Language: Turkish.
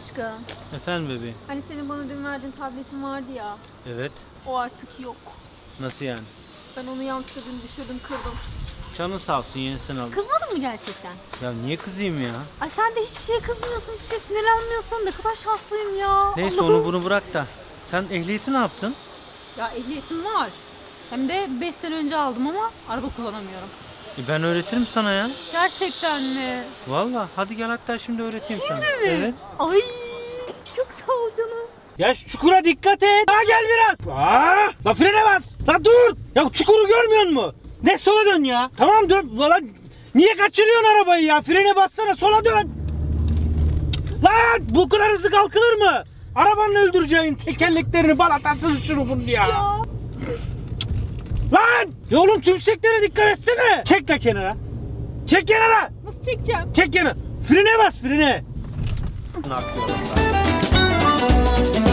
aşkım. Efendim bebeğim. Hani senin bana dün verdiğin tabletin vardı ya. Evet. O artık yok. Nasıl yani? Ben onu yanlışlıkla dün düşürdüm, kırdım. Canın sağ olsun, yenisini aldım. Kızmadın mı gerçekten? Ya niye kızayım ya? Ay sen de hiçbir şeye kızmıyorsun, hiçbir şeye sinirlenmiyorsun. Ne kadar şanslıyım ya. Neyse Allah'ım, onu bunu bırak da. Sen ehliyeti ne yaptın? Ya ehliyetim var. Hem de 5 sene önce aldım ama araba kullanamıyorum. Ben öğretirim sana ya. Gerçekten mi? Vallahi hadi gel, hatta şimdi öğreteyim sana. Şimdi mi? Evet. Ay çok sağ ol canım. Ya şu çukura dikkat et. Daha gel biraz. Aa, la frene bas. La dur. Ya çukuru görmüyor musun? Ne sola dön ya. Tamam dön. Valla niye kaçırıyorsun arabayı ya? Frene bassana, sola dön. Lan bu kadar hızlı kalkılır mı? Arabanın öldüreceğin tekerleklerini balatasın şunu bunu ya. Lan! Ya oğlum tümseklere dikkat etsene. Çek la kenara. Çek kenara. Nasıl çekeceğim? Çek kenara. Frene bas, frene. Ne yapıyorsun lan?